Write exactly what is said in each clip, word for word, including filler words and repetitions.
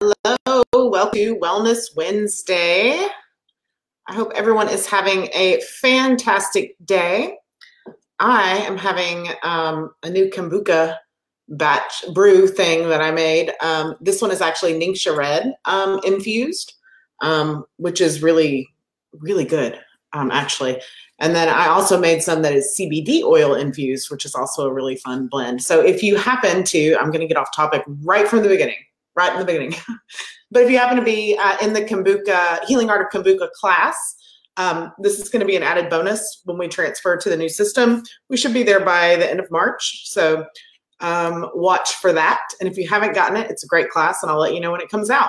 Hello, welcome to Wellness Wednesday. I hope everyone is having a fantastic day. I am having um, a new kombucha batch brew thing that I made. Um, this one is actually Ningxia Red um, infused, um, which is really, really good, um, actually. And then I also made some that is C B D oil infused, which is also a really fun blend. So if you happen to, I'm going to get off topic right from the beginning, right in the beginning. But if you happen to be uh, in the kombucha, Healing Art of Kombucha class, um, this is going to be an added bonus when we transfer to the new system. We should be there by the end of March. So um, watch for that. And if you haven't gotten it, it's a great class and I'll let you know when it comes out.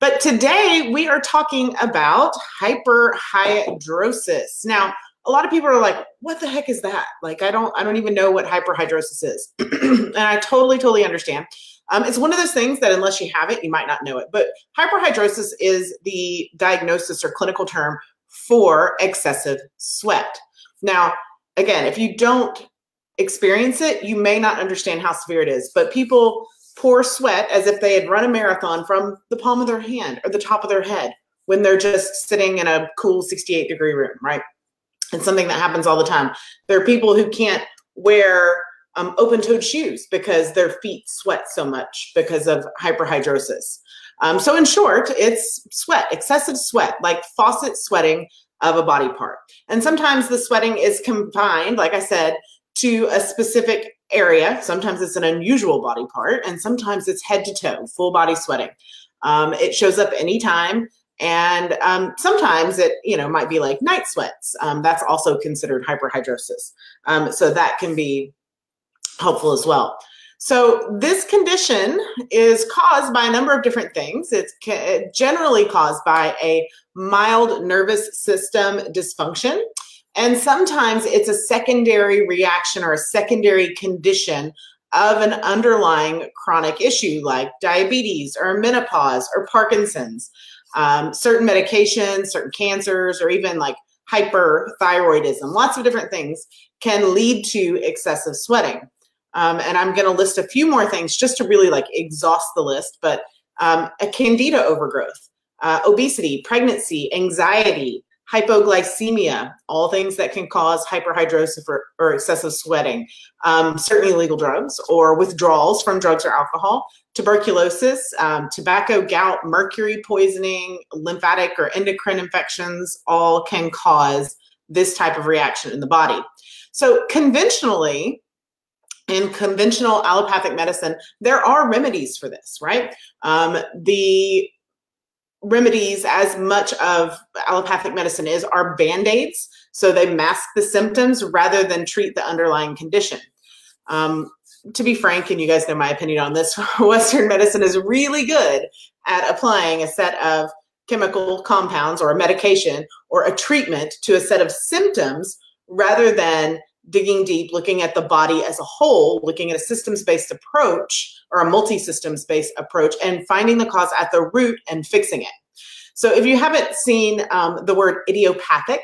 But today we are talking about hyperhidrosis. Now, a lot of people are like, what the heck is that? Like, I don't, I don't even know what hyperhidrosis is. And I totally, totally understand. Um, it's one of those things that unless you have it, you might not know it. But hyperhidrosis is the diagnosis or clinical term for excessive sweat. Now, again, if you don't experience it, you may not understand how severe it is. But people pour sweat as if they had run a marathon from the palm of their hand or the top of their head when they're just sitting in a cool sixty-eight degree room, right? It's something that happens all the time. There are people who can't wear um, open-toed shoes because their feet sweat so much because of hyperhidrosis. Um, so in short, it's sweat, excessive sweat, like faucet sweating of a body part. And sometimes the sweating is confined, like I said, to a specific area. Sometimes it's an unusual body part, and sometimes it's head to toe, full body sweating. Um, it shows up anytime. And um, sometimes it, you know, might be like night sweats. Um, that's also considered hyperhidrosis. Um, so that can be helpful as well. So this condition is caused by a number of different things. It's generally caused by a mild nervous system dysfunction. And sometimes it's a secondary reaction or a secondary condition of an underlying chronic issue like diabetes or menopause or Parkinson's. Um, certain medications, certain cancers, or even like hyperthyroidism, lots of different things can lead to excessive sweating. Um, and I'm going to list a few more things just to really like exhaust the list, but um, a candida overgrowth, uh, obesity, pregnancy, anxiety, hypoglycemia, all things that can cause hyperhidrosis or, or excessive sweating, um, certain illegal drugs or withdrawals from drugs or alcohol, tuberculosis, um, tobacco, gout, mercury poisoning, lymphatic or endocrine infections, all can cause this type of reaction in the body. So conventionally, in conventional allopathic medicine, there are remedies for this, right? Um, the remedies, as much of allopathic medicine is, are band-aids. So they mask the symptoms rather than treat the underlying condition. Um, to be frank, and you guys know my opinion on this, Western medicine is really good at applying a set of chemical compounds or a medication or a treatment to a set of symptoms rather than digging deep, looking at the body as a whole, looking at a systems-based approach or a multi-systems-based approach and finding the cause at the root and fixing it. So if you haven't seen um, the word idiopathic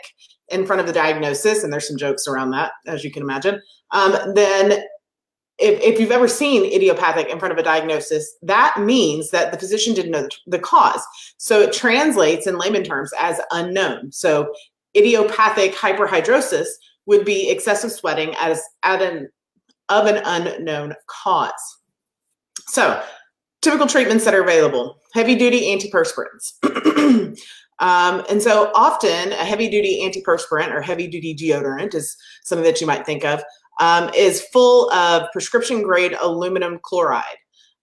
in front of the diagnosis, and there's some jokes around that, as you can imagine, um, then If, if you've ever seen idiopathic in front of a diagnosis, that means that the physician didn't know the, the cause. So it translates in layman terms as unknown. So idiopathic hyperhidrosis would be excessive sweating as at an, of an unknown cause. So typical treatments that are available, heavy duty antiperspirants. Um, and so often a heavy duty antiperspirant or heavy duty deodorant is something that you might think of. Um, is full of prescription grade aluminum chloride.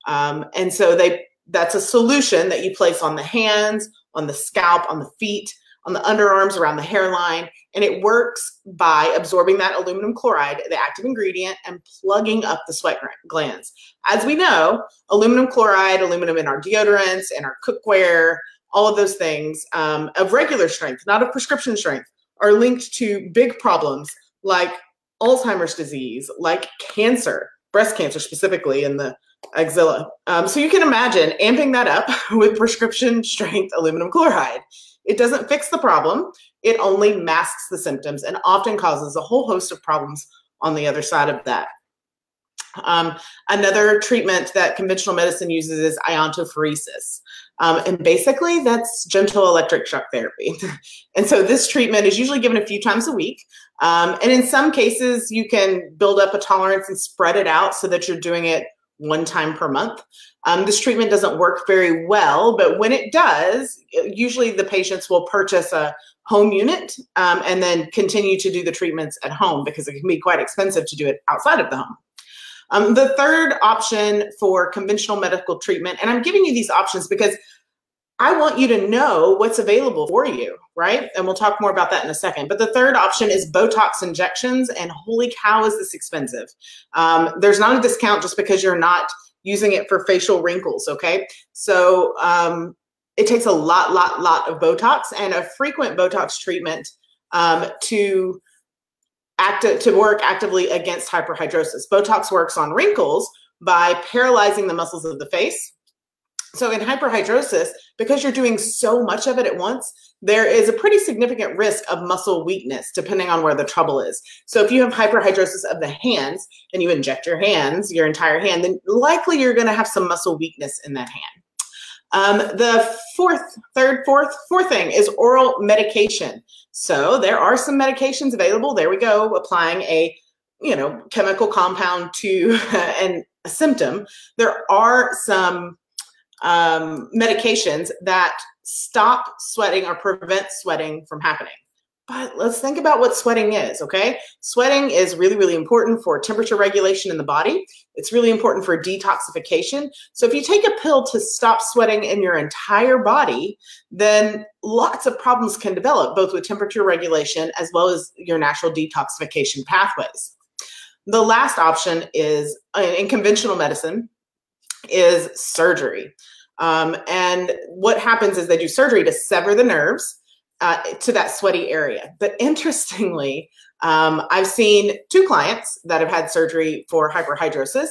Um, and so they that's a solution that you place on the hands, on the scalp, on the feet, on the underarms, around the hairline. And it works by absorbing that aluminum chloride, the active ingredient, and plugging up the sweat glands. As we know, aluminum chloride, aluminum in our deodorants, in our cookware, all of those things um, of regular strength, not of prescription strength, are linked to big problems like Alzheimer's disease, like cancer, breast cancer specifically in the axilla. Um, so you can imagine amping that up with prescription strength aluminum chloride. It doesn't fix the problem. It only masks the symptoms and often causes a whole host of problems on the other side of that. Um, another treatment that conventional medicine uses is iontophoresis. Um, and basically that's gentle electric shock therapy. And so this treatment is usually given a few times a week. Um, and in some cases you can build up a tolerance and spread it out so that you're doing it one time per month. Um, this treatment doesn't work very well, but when it does, usually the patients will purchase a home unit um, and then continue to do the treatments at home because it can be quite expensive to do it outside of the home. Um, the third option for conventional medical treatment, and I'm giving you these options because I want you to know what's available for you, right? And we'll talk more about that in a second. But the third option is Botox injections, and holy cow, is this expensive. Um, there's not a discount just because you're not using it for facial wrinkles, okay? So um, it takes a lot, lot, lot of Botox and a frequent Botox treatment um, to... Active, to work actively against hyperhidrosis. Botox works on wrinkles by paralyzing the muscles of the face. So in hyperhidrosis, because you're doing so much of it at once, there is a pretty significant risk of muscle weakness depending on where the trouble is. So if you have hyperhidrosis of the hands and you inject your hands, your entire hand, then likely you're going to have some muscle weakness in that hand. Um, the fourth, third, fourth, fourth thing is oral medication. So there are some medications available. There we go, applying a, you know, chemical compound to an, a symptom. There are some um, medications that stop sweating or prevent sweating from happening. But let's think about what sweating is, okay? Sweating is really, really important for temperature regulation in the body. It's really important for detoxification. So if you take a pill to stop sweating in your entire body, then lots of problems can develop, both with temperature regulation as well as your natural detoxification pathways. The last option is, in conventional medicine, is surgery. Um, and what happens is they do surgery to sever the nerves Uh, to that sweaty area. But interestingly, um, I've seen two clients that have had surgery for hyperhidrosis,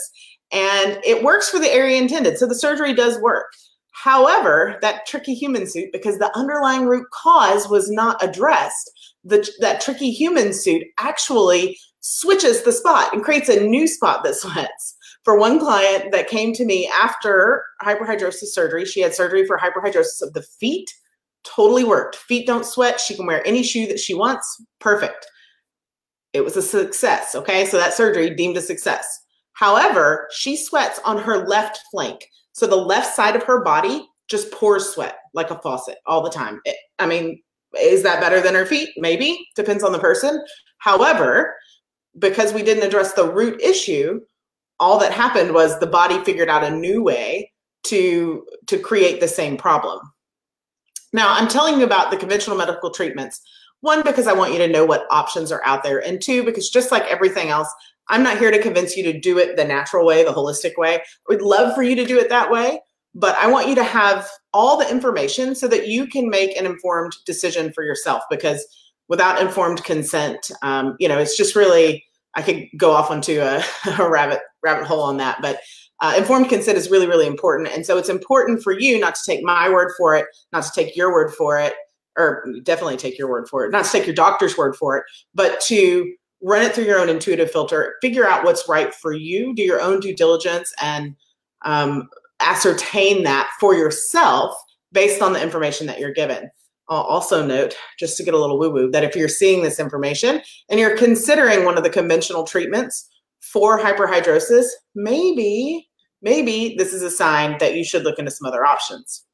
and it works for the area intended. So the surgery does work. However, that tricky human suit, because the underlying root cause was not addressed, the, that tricky human suit actually switches the spot and creates a new spot that sweats. For one client that came to me after hyperhidrosis surgery, she had surgery for hyperhidrosis of the feet. Totally worked. Feet don't sweat. She can wear any shoe that she wants. Perfect. It was a success. Okay. So that surgery deemed a success. However, she sweats on her left flank. So the left side of her body just pours sweat like a faucet all the time. It, I mean, is that better than her feet? Maybe. Depends on the person. However, because we didn't address the root issue, all that happened was the body figured out a new way to, to create the same problem. Now, I'm telling you about the conventional medical treatments, one, because I want you to know what options are out there, and two, because just like everything else, I'm not here to convince you to do it the natural way, the holistic way. I would love for you to do it that way, but I want you to have all the information so that you can make an informed decision for yourself, because without informed consent, um, you know, it's just really, I could go off onto a, a rabbit rabbit hole on that, but Uh, informed consent is really, really important. And so it's important for you not to take my word for it, not to take your word for it, or definitely take your word for it, not to take your doctor's word for it, but to run it through your own intuitive filter, figure out what's right for you, do your own due diligence, and um, ascertain that for yourself based on the information that you're given. I'll also note, just to get a little woo-woo, that if you're seeing this information and you're considering one of the conventional treatments for hyperhidrosis, maybe, maybe this is a sign that you should look into some other options.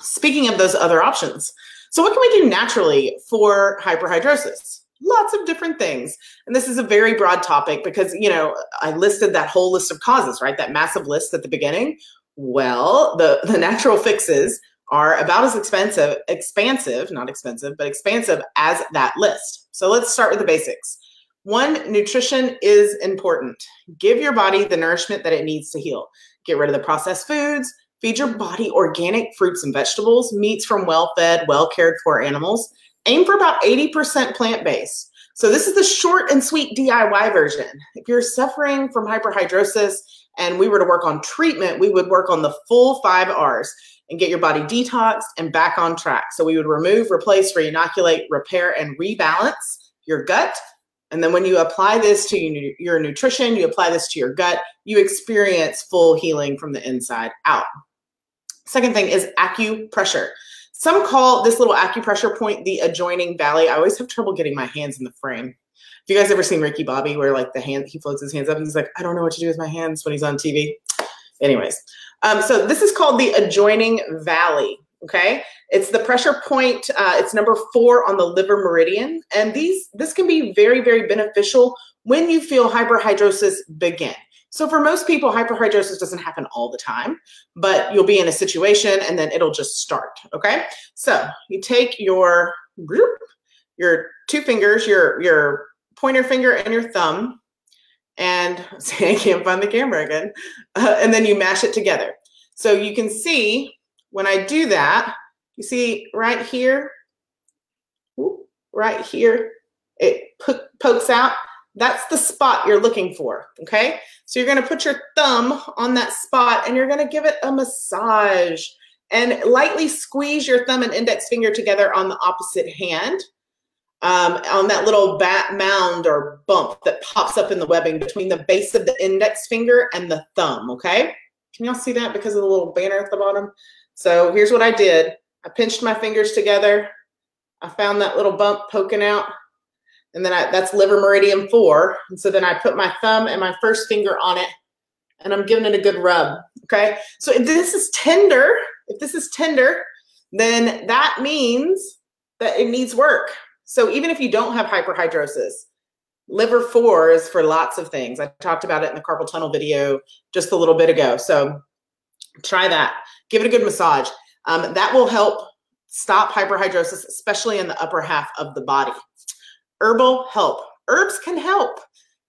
Speaking of those other options, so what can we do naturally for hyperhidrosis? Lots of different things. And this is a very broad topic because, you know, I listed that whole list of causes, right? That massive list at the beginning. Well, the, the natural fixes are about as expensive, expansive, not expensive, but expansive as that list. So let's start with the basics. One, nutrition is important. Give your body the nourishment that it needs to heal. Get rid of the processed foods, feed your body organic fruits and vegetables, meats from well-fed, well-cared for animals. Aim for about eighty percent plant-based. So this is the short and sweet D I Y version. If you're suffering from hyperhidrosis and we were to work on treatment, we would work on the full five R's and get your body detoxed and back on track. So we would remove, replace, reinoculate, repair, and rebalance your gut, And then when you apply this to your nutrition, you apply this to your gut, you experience full healing from the inside out. Second thing is acupressure. Some call this little acupressure point the adjoining valley. I always have trouble getting my hands in the frame. If you guys ever seen Ricky Bobby, where like the hand, he floats his hands up and he's like, I don't know what to do with my hands when he's on T V. Anyways, um, so this is called the adjoining valley. Okay, it's the pressure point. Uh, it's number four on the liver meridian, and these this can be very, very beneficial when you feel hyperhidrosis begin. So for most people, hyperhidrosis doesn't happen all the time, but you'll be in a situation and then it'll just start. Okay, so you take your your two fingers, your your pointer finger and your thumb, and see, I can't find the camera again, uh, and then you mash it together. So you can see. When I do that, you see right here, right here, it pokes out. That's the spot you're looking for, okay? So you're gonna put your thumb on that spot and you're gonna give it a massage and lightly squeeze your thumb and index finger together on the opposite hand, um, on that little bat mound or bump that pops up in the webbing between the base of the index finger and the thumb, okay? Can y'all see that because of the little banner at the bottom? So here's what I did. I pinched my fingers together. I found that little bump poking out. And then I, that's liver meridian four. And so then I put my thumb and my first finger on it. And I'm giving it a good rub. Okay. So if this is tender, if this is tender, then that means that it needs work. So even if you don't have hyperhidrosis, liver four is for lots of things. I talked about it in the carpal tunnel video just a little bit ago. So try that. Give it a good massage. Um, that will help stop hyperhidrosis, especially in the upper half of the body. Herbal help. Herbs can help.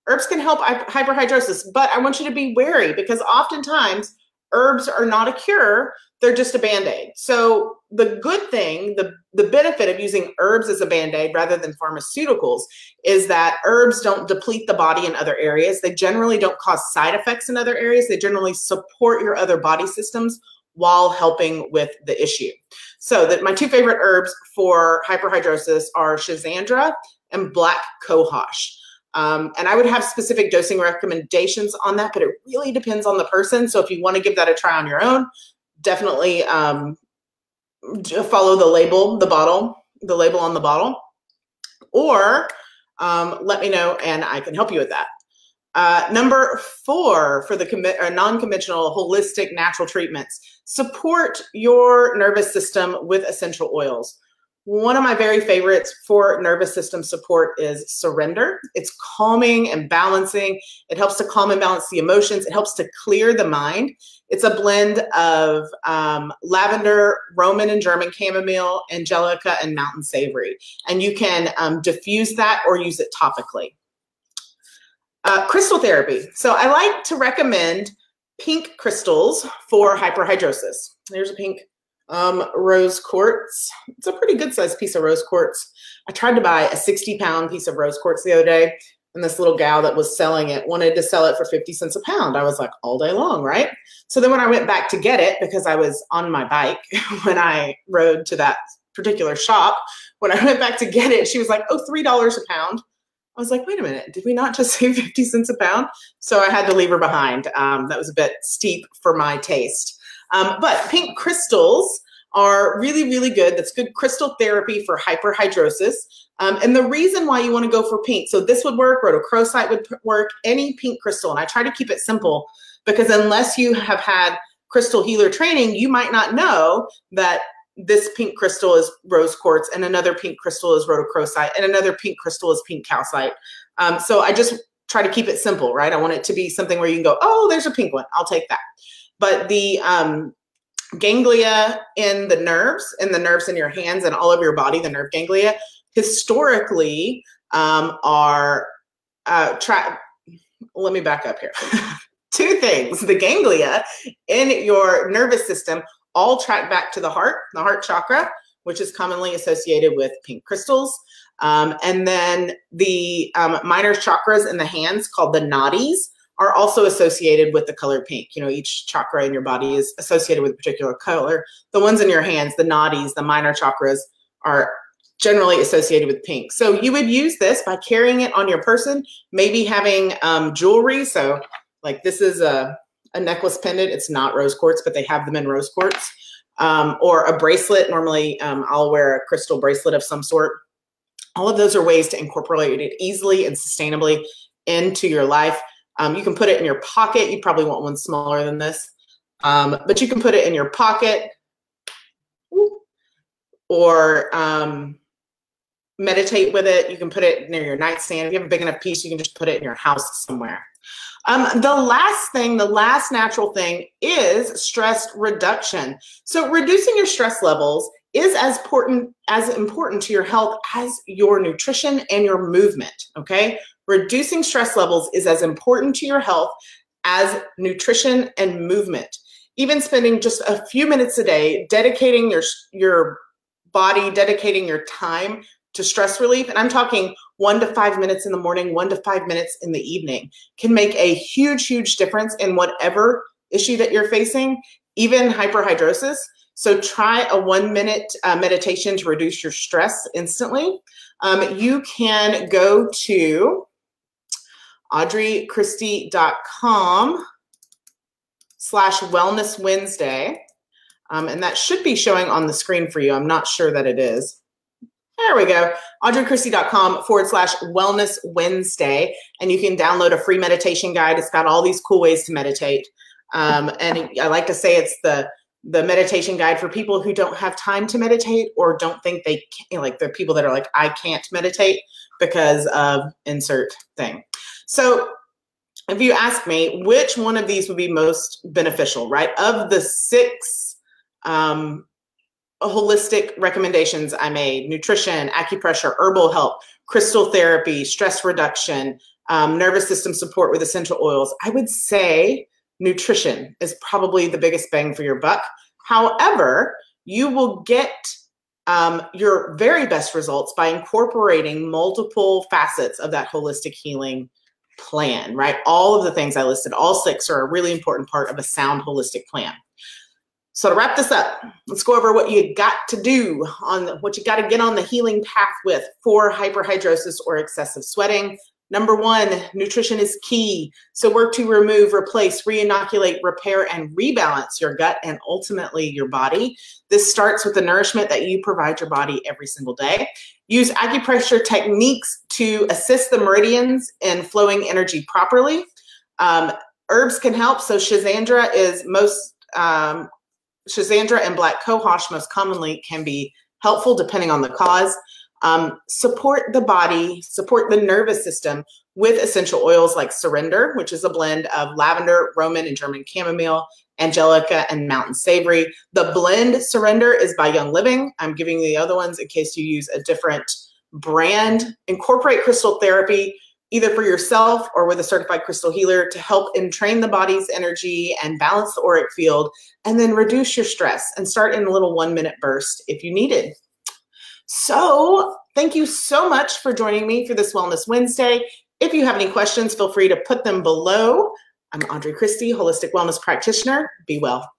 Herbs can help hyperhidrosis, but I want you to be wary because oftentimes herbs are not a cure. They're just a Band-Aid. So the good thing, the, the benefit of using herbs as a Band-Aid rather than pharmaceuticals is that herbs don't deplete the body in other areas. They generally don't cause side effects in other areas. They generally support your other body systems while helping with the issue. So that my two favorite herbs for hyperhidrosis are Schisandra and black cohosh. Um, and I would have specific dosing recommendations on that, but it really depends on the person. So if you want to give that a try on your own, definitely um, follow the label, the bottle, the label on the bottle, or um, let me know and I can help you with that. Uh, number four for the non-conventional holistic natural treatments, support your nervous system with essential oils. One of my very favorites for nervous system support is Surrender. It's calming and balancing. It helps to calm and balance the emotions. It helps to clear the mind. It's a blend of um, lavender, Roman and German chamomile, angelica, and mountain savory. And you can um, diffuse that or use it topically. Uh, crystal therapy. So I like to recommend pink crystals for hyperhidrosis. There's a pink. Um, rose quartz. It's a pretty good sized piece of rose quartz. I tried to buy a sixty pound piece of rose quartz the other day, and this little gal that was selling it wanted to sell it for fifty cents a pound. I was like, all day long, right? So then when I went back to get it, because I was on my bike when I rode to that particular shop, when I went back to get it, she was like, oh, three dollars a pound. I was like, wait a minute, did we not just say fifty cents a pound? So I had to leave her behind. Um, that was a bit steep for my taste. Um, but pink crystals are really, really good. That's good crystal therapy for hyperhidrosis. Um, and the reason why you want to go for pink, so this would work, rhodochrosite would work, any pink crystal. And I try to keep it simple because unless you have had crystal healer training, you might not know that this pink crystal is rose quartz and another pink crystal is rhodochrosite and another pink crystal is pink calcite. Um, so I just try to keep it simple, right? I want it to be something where you can go, oh, there's a pink one. I'll take that. But the um, ganglia in the nerves, and the nerves in your hands and all of your body, the nerve ganglia, historically um, are, uh, tra let me back up here. Two things, the ganglia in your nervous system all track back to the heart, the heart chakra, which is commonly associated with pink crystals. Um, and then the um, minor chakras in the hands called the nadis, are also associated with the color pink. You know, each chakra in your body is associated with a particular color. The ones in your hands, the nadis, the minor chakras, are generally associated with pink. So you would use this by carrying it on your person, maybe having um, jewelry. So like this is a, a necklace pendant. It's not rose quartz, but they have them in rose quartz, um, or a bracelet. Normally um, I'll wear a crystal bracelet of some sort. All of those are ways to incorporate it easily and sustainably into your life. Um, you can put it in your pocket. You probably want one smaller than this, um, but you can put it in your pocket or um, meditate with it. You can put it near your nightstand. If you have a big enough piece, you can just put it in your house somewhere. Um, the last thing, the last natural thing is stress reduction. So reducing your stress levels is as important, as important to your health as your nutrition and your movement, okay? Reducing stress levels is as important to your health as nutrition and movement. Even spending just a few minutes a day dedicating your, your body, dedicating your time to stress relief, and I'm talking one to five minutes in the morning, one to five minutes in the evening, can make a huge, huge difference in whatever issue that you're facing, even hyperhidrosis. So try a one minute uh, meditation to reduce your stress instantly. Um, you can go to Audrey Christie dot com slash Wellness Wednesday. Um, and that should be showing on the screen for you. I'm not sure that it is. There we go. Audrey Christie dot com forward slash Wellness Wednesday. And you can download a free meditation guide. It's got all these cool ways to meditate. Um, and I like to say it's the the meditation guide for people who don't have time to meditate or don't think they can, you know, like the people that are like, I can't meditate because of insert thing. So if you ask me, which one of these would be most beneficial, right? Of the six um, holistic recommendations I made, nutrition, acupressure, herbal help, crystal therapy, stress reduction, um, nervous system support with essential oils, I would say nutrition is probably the biggest bang for your buck. However, you will get um, your very best results by incorporating multiple facets of that holistic healing plan, right? All of the things I listed, all six, are a really important part of a sound holistic plan. So to wrap this up, let's go over what you got to do on the, what you got to get on the healing path with for hyperhidrosis or excessive sweating. Number one, nutrition is key. So work to remove, replace, reinoculate, repair, and rebalance your gut and ultimately your body. This starts with the nourishment that you provide your body every single day. Use acupressure techniques to assist the meridians in flowing energy properly. Um, herbs can help. So Schisandra is most, um, Schisandra and black cohosh most commonly can be helpful depending on the cause. Um, support the body, support the nervous system with essential oils like Surrender, which is a blend of lavender, Roman and German chamomile, angelica, and mountain savory. The blend Surrender is by Young Living. I'm giving you the other ones in case you use a different brand. Incorporate crystal therapy either for yourself or with a certified crystal healer to help entrain the body's energy and balance the auric field, and then reduce your stress and start in a little one minute burst if you need it. So thank you so much for joining me for this Wellness Wednesday. If you have any questions, feel free to put them below. I'm Audrey Christie, holistic wellness practitioner. Be well.